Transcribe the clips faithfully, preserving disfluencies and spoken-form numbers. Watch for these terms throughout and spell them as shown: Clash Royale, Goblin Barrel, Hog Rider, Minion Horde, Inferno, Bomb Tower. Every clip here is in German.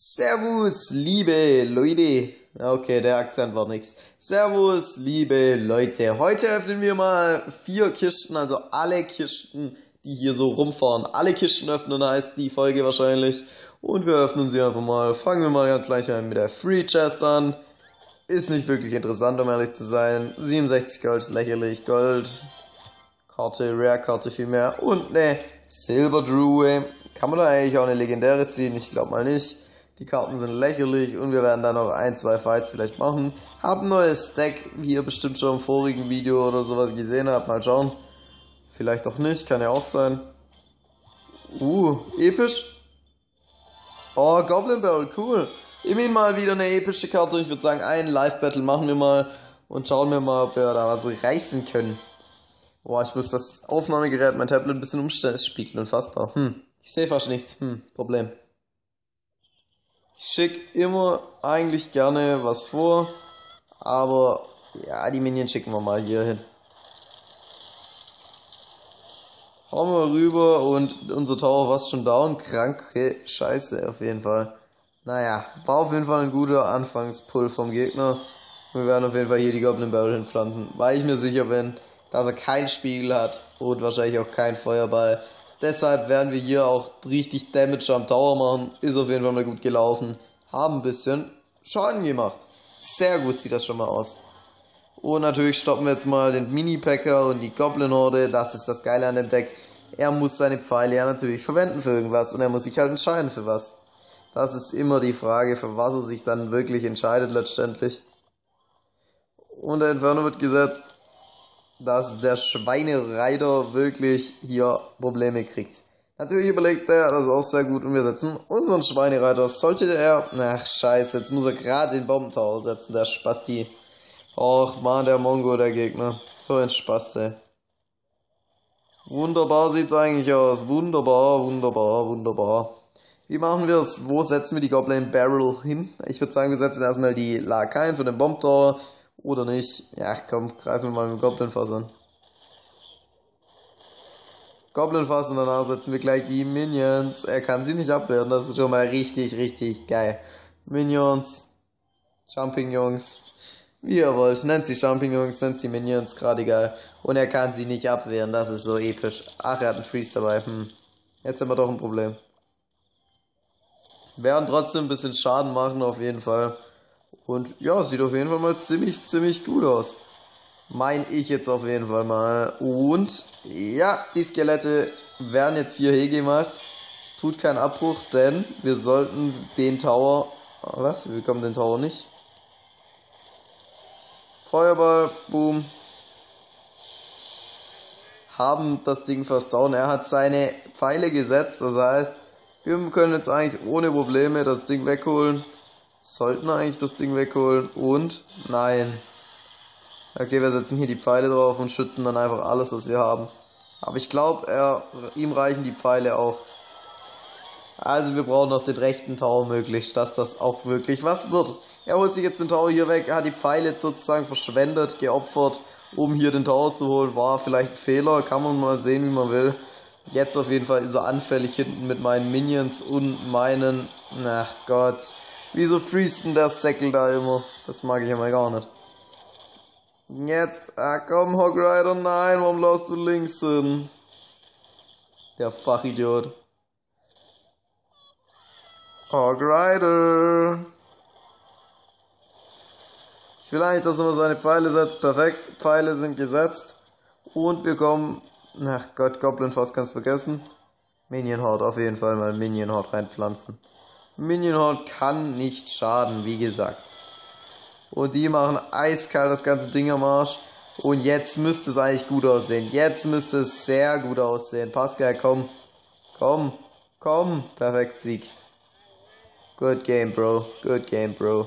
Servus, liebe Leute. Okay, der Akzent war nix. Servus, liebe Leute. Heute öffnen wir mal vier Kisten, also alle Kisten, die hier so rumfahren. Alle Kisten öffnen heißt die Folge wahrscheinlich. Und wir öffnen sie einfach mal. Fangen wir mal ganz gleich mit der Free Chest an. Ist nicht wirklich interessant, um ehrlich zu sein. siebenundsechzig Gold ist lächerlich. Gold, Karte, Rare-Karte vielmehr. Und ne, Silberdruhe. Kann man da eigentlich auch eine legendäre ziehen? Ich glaube mal nicht. Die Karten sind lächerlich und wir werden da noch ein, zwei Fights vielleicht machen. Hab ein neues Stack, wie ihr bestimmt schon im vorigen Video oder sowas gesehen habt. Mal schauen. Vielleicht auch nicht, kann ja auch sein. Uh, episch. Oh, Goblin Barrel, cool. Immerhin mal wieder eine epische Karte. Ich würde sagen, ein Live-Battle machen wir mal und schauen wir mal, ob wir da was reißen können. Boah, ich muss das Aufnahmegerät, mein Tablet ein bisschen umstellen. Es spiegelt unfassbar. Hm, ich sehe fast nichts. Hm, Problem. Ich schick immer eigentlich gerne was vor, aber ja, die Minion schicken wir mal hier hin. Hauen wir rüber und unser Tower war schon down. Kranke Scheiße auf jeden Fall. Naja, war auf jeden Fall ein guter Anfangspull vom Gegner. Wir werden auf jeden Fall hier die Goblin Barrel hinpflanzen, weil ich mir sicher bin, dass er keinen Spiegel hat und wahrscheinlich auch keinen Feuerball. Deshalb werden wir hier auch richtig Damage am Tower machen. Ist auf jeden Fall mal gut gelaufen. Haben ein bisschen Schaden gemacht. Sehr gut sieht das schon mal aus. Und natürlich stoppen wir jetzt mal den Mini-Packer und die Goblin Horde. Das ist das Geile an dem Deck. Er muss seine Pfeile ja natürlich verwenden für irgendwas. Und er muss sich halt entscheiden für was. Das ist immer die Frage, für was er sich dann wirklich entscheidet letztendlich. Und der Inferno wird gesetzt, dass der Schweinereiter wirklich hier Probleme kriegt. Natürlich überlegt er das auch sehr gut und wir setzen unseren Schweinereiter. Sollte er... Ach scheiße, jetzt muss er gerade den Bomb Tower setzen, der Spasti. Och man, der Mongo, der Gegner. So ein Spasti. Wunderbar sieht's eigentlich aus. Wunderbar, wunderbar, wunderbar. Wie machen wir es? Wo setzen wir die Goblin Barrel hin? Ich würde sagen, wir setzen erstmal die Lakaien für den Bomb Tower. Oder nicht? Ja, komm, greifen wir mal mit dem Goblin Fass an. Goblin Fass und danach setzen wir gleich die Minions. Er kann sie nicht abwehren, das ist schon mal richtig, richtig geil. Minions, Champignons, wie ihr wollt. Nennt sie Champignons, nennt sie Minions, gerade egal. Und er kann sie nicht abwehren, das ist so episch. Ach, er hat einen Freeze dabei. Hm. Jetzt haben wir doch ein Problem. Werden trotzdem ein bisschen Schaden machen, auf jeden Fall. Und ja, sieht auf jeden Fall mal ziemlich, ziemlich gut aus. Mein ich jetzt auf jeden Fall mal. Und ja, die Skelette werden jetzt hier hegemacht. Tut keinen Abbruch, denn wir sollten den Tower... Was? Wir bekommen den Tower nicht. Feuerball, boom. Haben das Ding fast down. Er hat seine Pfeile gesetzt, das heißt, wir können jetzt eigentlich ohne Probleme das Ding wegholen. Sollten eigentlich das Ding wegholen und nein. Okay, wir setzen hier die Pfeile drauf und schützen dann einfach alles, was wir haben. Aber ich glaube, ihm reichen die Pfeile auch. Also wir brauchen noch den rechten Tower möglichst, dass das auch wirklich was wird. Er holt sich jetzt den Tower hier weg, er hat die Pfeile sozusagen verschwendet, geopfert, um hier den Tower zu holen. War vielleicht ein Fehler, kann man mal sehen, wie man will. Jetzt auf jeden Fall ist er anfällig hinten mit meinen Minions und meinen... Ach Gott... Wieso freest denn der Säckel da immer? Das mag ich immer gar nicht. Jetzt, ah komm, Hog Rider, nein, warum laufst du links hin? Der Fachidiot. Hog Rider. Ich will eigentlich, dass er mal seine Pfeile setzt. Perfekt, Pfeile sind gesetzt. Und wir kommen, ach Gott, Goblin fast kannst vergessen. Minion Horde, auf jeden Fall mal Minion Horde reinpflanzen. Minion Horde kann nicht schaden, wie gesagt. Und die machen eiskalt das ganze Ding am Arsch. Und jetzt müsste es eigentlich gut aussehen. Jetzt müsste es sehr gut aussehen. Pascal, komm. Komm. Komm. Perfekt, Sieg. Good game, Bro. Good game, Bro.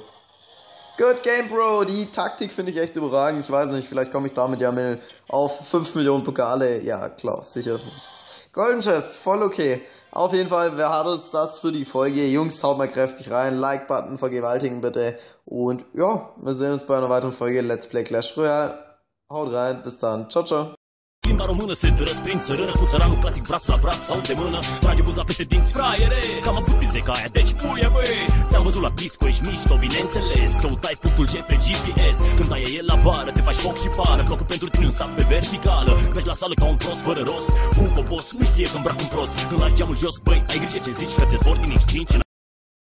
Good game, Bro. Die Taktik finde ich echt überragend. Ich weiß nicht, vielleicht komme ich damit ja mit auf fünf Millionen Pokale. Ja, klar, sicher nicht. Golden Chest, voll okay. Auf jeden Fall, wer hat uns das für die Folge? Jungs, haut mal kräftig rein. Like-Button vergewaltigen bitte. Und ja, wir sehen uns bei einer weiteren Folge Let's Play Clash Royale. Haut rein, bis dann. Ciao, ciao. Limba română se dărăsprind, țărână cu țăranul clasic, braț la braț sau de mână. Trage buza peste dinți, fraiere, că am avut prize ca aia, deci puie, băi. Te-am văzut la disco, ești mișto, bineînțeles, căutai punctul G pe G P S. Când ai el la bară, te faci foc și pară, blocul pentru tine un sac pe verticală. Mergi la sală ca un prost fără rost, un cobos, nu știe că îmbrac un prost. Când lași geamul jos, băi, ai grijă ce zici, că te zbor din X cinci.